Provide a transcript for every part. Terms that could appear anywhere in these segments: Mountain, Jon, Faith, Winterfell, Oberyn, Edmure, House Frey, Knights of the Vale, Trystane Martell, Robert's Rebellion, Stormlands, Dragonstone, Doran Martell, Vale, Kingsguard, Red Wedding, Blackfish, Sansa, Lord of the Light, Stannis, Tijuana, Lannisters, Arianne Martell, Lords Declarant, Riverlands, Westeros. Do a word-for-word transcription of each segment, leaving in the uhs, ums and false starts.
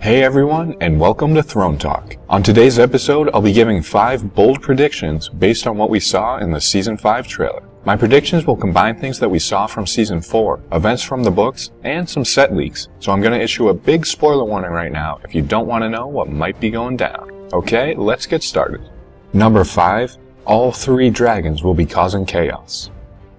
Hey everyone, and welcome to Throne Talk. On today's episode, I'll be giving five bold predictions based on what we saw in the Season five trailer. My predictions will combine things that we saw from Season four, events from the books, and some set leaks, so I'm going to issue a big spoiler warning right now if you don't want to know what might be going down. Okay, let's get started. Number five. All three dragons will be causing chaos.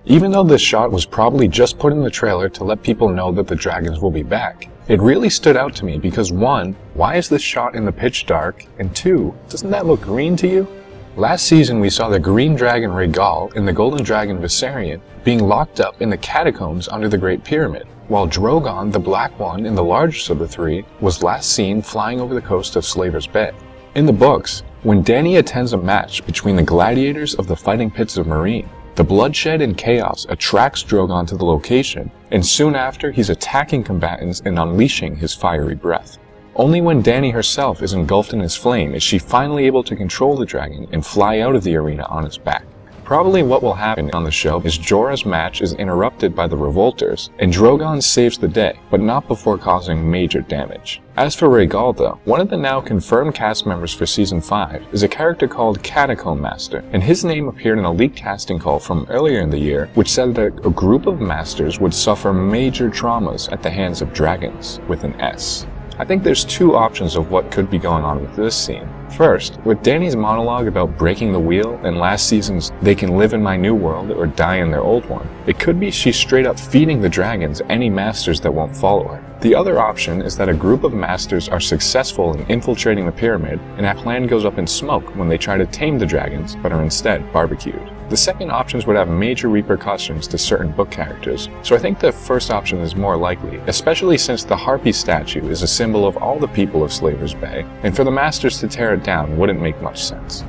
Even though this shot was probably just put in the trailer to let people know that the dragons will be back, it really stood out to me because one, why is this shot in the pitch dark? And two, doesn't that look green to you? Last season we saw the green dragon Rhaegal and the golden dragon Viserion being locked up in the catacombs under the Great Pyramid, while Drogon, the black one and the largest of the three, was last seen flying over the coast of Slaver's Bay. In the books, when Dany attends a match between the gladiators of the Fighting Pits of Meereen, the bloodshed and chaos attracts Drogon to the location, and soon after he's attacking combatants and unleashing his fiery breath. Only when Dany herself is engulfed in his flame is she finally able to control the dragon and fly out of the arena on its back. Probably what will happen on the show is Jorah's match is interrupted by the revolters, and Drogon saves the day, but not before causing major damage. As for Rhaegal though, one of the now confirmed cast members for Season five is a character called Catacomb Master, and his name appeared in a leaked casting call from earlier in the year, which said that a group of masters would suffer major traumas at the hands of dragons, with an S. I think there's two options of what could be going on with this scene. First, with Dany's monologue about breaking the wheel and last season's "they can live in my new world or die in their old one," it could be she's straight up feeding the dragons any masters that won't follow her. The other option is that a group of masters are successful in infiltrating the pyramid, and that plan goes up in smoke when they try to tame the dragons but are instead barbecued. The second options would have major repercussions to certain book characters, so I think the first option is more likely, especially since the Harpy statue is a symbol of all the people of Slaver's Bay, and for the masters to tear it down wouldn't make much sense.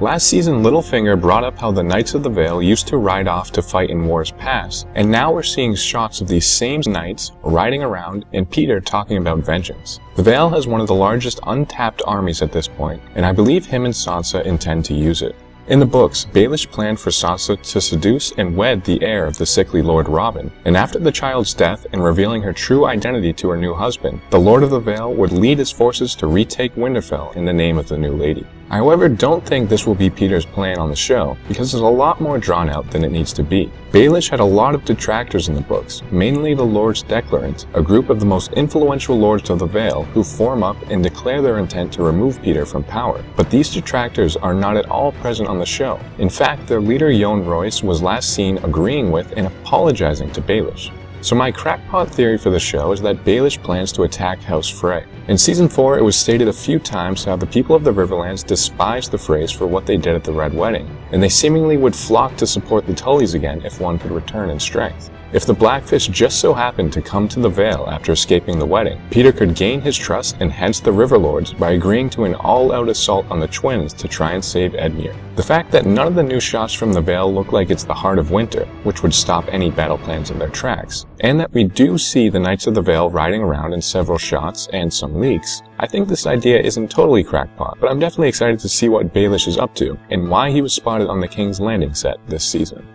Last season, Littlefinger brought up how the Knights of the Vale used to ride off to fight in wars past, and now we're seeing shots of these same knights riding around and Peter talking about vengeance. The Vale has one of the largest untapped armies at this point, and I believe him and Sansa intend to use it. In the books, Baelish planned for Sansa to seduce and wed the heir of the sickly Lord Robb, and after the child's death and revealing her true identity to her new husband, the Lord of the Vale would lead his forces to retake Winterfell in the name of the new lady. I however don't think this will be Peter's plan on the show, because it's a lot more drawn out than it needs to be. Baelish had a lot of detractors in the books, mainly the Lords Declarant, a group of the most influential lords of the Vale who form up and declare their intent to remove Peter from power, but these detractors are not at all present on on the show. In fact, their leader Jon Royce was last seen agreeing with and apologizing to Baelish. So my crackpot theory for the show is that Baelish plans to attack House Frey. In Season four, it was stated a few times how the people of the Riverlands despised the Freys for what they did at the Red Wedding, and they seemingly would flock to support the Tullys again if one could return in strength. If the Blackfish just so happened to come to the Vale after escaping the wedding, Peter could gain his trust and hence the Riverlords by agreeing to an all-out assault on the twins to try and save Edmure. The fact that none of the new shots from the Vale look like it's the heart of winter, which would stop any battle plans in their tracks, and that we do see the Knights of the Vale riding around in several shots and some leaks, I think this idea isn't totally crackpot, but I'm definitely excited to see what Baelish is up to and why he was spotted on the King's Landing set this season.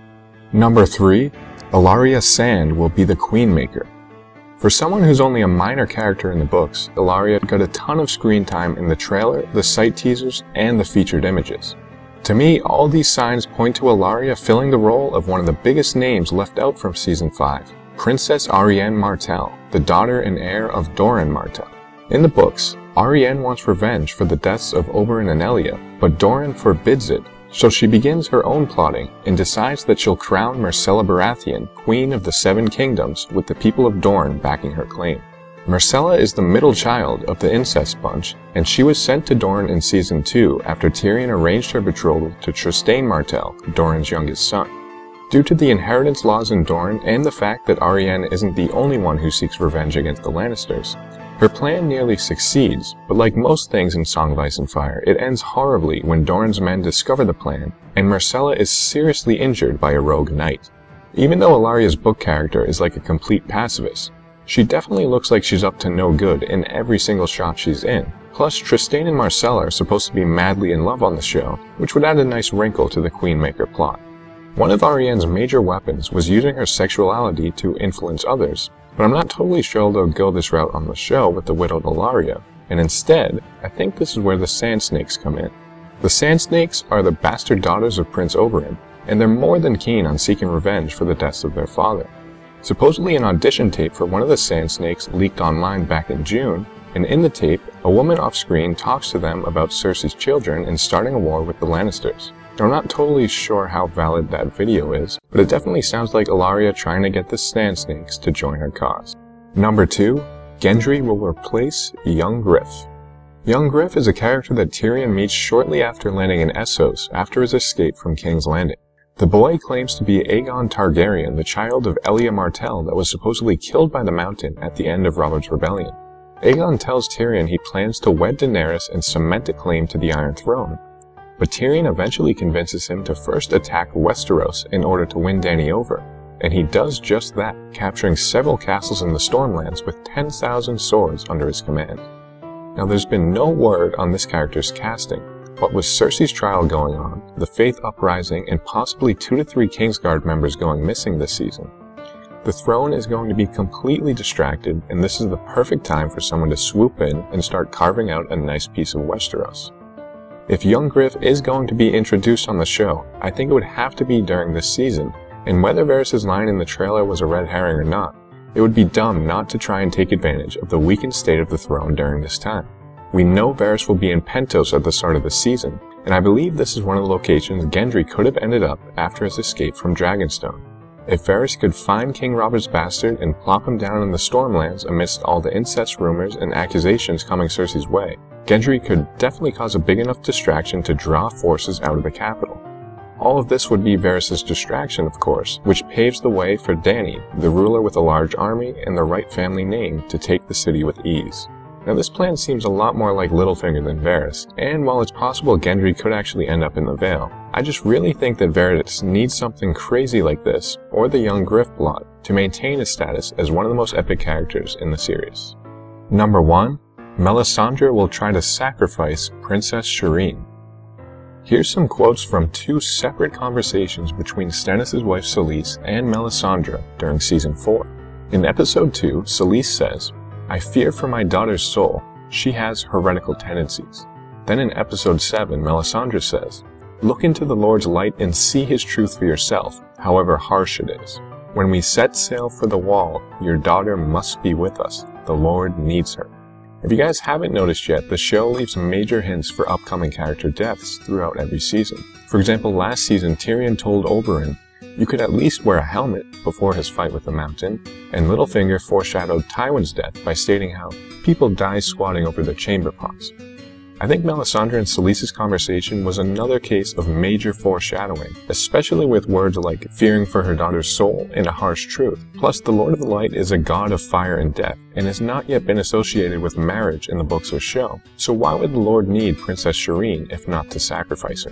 Number three. Ellaria Sand will be the Queenmaker. For someone who's only a minor character in the books, Ellaria got a ton of screen time in the trailer, the sight teasers, and the featured images. To me, all these signs point to Ellaria filling the role of one of the biggest names left out from Season five, Princess Arianne Martell, the daughter and heir of Doran Martell. In the books, Arianne wants revenge for the deaths of Oberyn and Elia, but Doran forbids it. So she begins her own plotting and decides that she'll crown Myrcella Baratheon Queen of the Seven Kingdoms, with the people of Dorne backing her claim. Myrcella is the middle child of the incest bunch, and she was sent to Dorne in Season two after Tyrion arranged her betrothal to Trystane Martell, Doran's youngest son. Due to the inheritance laws in Dorne and the fact that Arianne isn't the only one who seeks revenge against the Lannisters, her plan nearly succeeds, but like most things in Song of Ice and Fire, it ends horribly when Doran's men discover the plan, and Myrcella is seriously injured by a rogue knight. Even though Ellaria's book character is like a complete pacifist, she definitely looks like she's up to no good in every single shot she's in. Plus, Trystane and Myrcella are supposed to be madly in love on the show, which would add a nice wrinkle to the Queenmaker plot. One of Arianne's major weapons was using her sexuality to influence others, but I'm not totally sure they'll go this route on the show with the widowed Ellaria, and instead, I think this is where the Sand Snakes come in. The Sand Snakes are the bastard daughters of Prince Oberyn, and they're more than keen on seeking revenge for the deaths of their father. Supposedly an audition tape for one of the Sand Snakes leaked online back in June, and in the tape, a woman off-screen talks to them about Cersei's children and starting a war with the Lannisters. Now, I'm not totally sure how valid that video is, but it definitely sounds like Ellaria trying to get the Sand Snakes to join her cause. Number two. Gendry will replace Young Griff. Young Griff is a character that Tyrion meets shortly after landing in Essos after his escape from King's Landing. The boy claims to be Aegon Targaryen, the child of Elia Martell that was supposedly killed by the Mountain at the end of Robert's Rebellion. Aegon tells Tyrion he plans to wed Daenerys and cement a claim to the Iron Throne, but Tyrion eventually convinces him to first attack Westeros in order to win Dany over, and he does just that, capturing several castles in the Stormlands with ten thousand swords under his command. Now, there's been no word on this character's casting, but with Cersei's trial going on, the Faith Uprising, and possibly two to three Kingsguard members going missing this season, the throne is going to be completely distracted, and this is the perfect time for someone to swoop in and start carving out a nice piece of Westeros. If Young Griff is going to be introduced on the show, I think it would have to be during this season, and whether Varys' line in the trailer was a red herring or not, it would be dumb not to try and take advantage of the weakened state of the throne during this time. We know Varys will be in Pentos at the start of the season, and I believe this is one of the locations Gendry could have ended up after his escape from Dragonstone. If Varys could find King Robert's bastard and plop him down in the Stormlands amidst all the incest rumors and accusations coming Cersei's way, Gendry could definitely cause a big enough distraction to draw forces out of the capital. All of this would be Varys' distraction, of course, which paves the way for Dany, the ruler with a large army and the right family name, to take the city with ease. Now, this plan seems a lot more like Littlefinger than Varys, and while it's possible Gendry could actually end up in the Vale, I just really think that Varys needs something crazy like this, or the Young Griff plot, to maintain his status as one of the most epic characters in the series. Number one. Melisandre will try to sacrifice Princess Shireen. Here's some quotes from two separate conversations between Stannis' wife Selyse and Melisandre during Season four. In Episode two, Selyse says, "I fear for my daughter's soul, she has heretical tendencies." Then in Episode seven, Melisandre says, "Look into the Lord's light and see his truth for yourself, however harsh it is. When we set sail for the Wall, your daughter must be with us. The Lord needs her." If you guys haven't noticed yet, the show leaves major hints for upcoming character deaths throughout every season. For example, last season Tyrion told Oberyn, "You could at least wear a helmet," before his fight with the Mountain, and Littlefinger foreshadowed Tywin's death by stating how people die squatting over their chamber pots. I think Melisandre and Selyse's conversation was another case of major foreshadowing, especially with words like fearing for her daughter's soul and a harsh truth. Plus, the Lord of the Light is a god of fire and death, and has not yet been associated with marriage in the books or show, so why would the Lord need Princess Shireen if not to sacrifice her?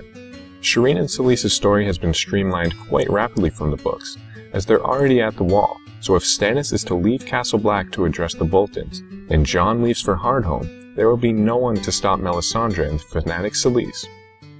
Shireen and Selyse's story has been streamlined quite rapidly from the books, as they're already at the Wall, so if Stannis is to leave Castle Black to address the Boltons, and Jon leaves for Hardhome, there will be no one to stop Melisandre and the fanatic Selyse.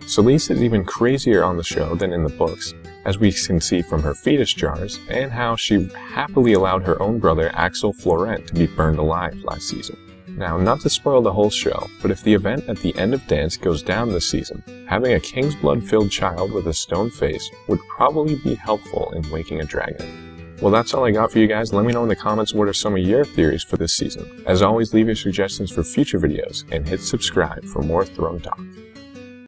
Selyse is even crazier on the show than in the books, as we can see from her fetus jars, and how she happily allowed her own brother Axel Florent to be burned alive last season. Now, not to spoil the whole show, but if the event at the end of Dance goes down this season, having a king's blood-filled child with a stone face would probably be helpful in waking a dragon. Well, that's all I got for you guys. Let me know in the comments what are some of your theories for this season. As always, leave your suggestions for future videos, and hit subscribe for more Throne Talk.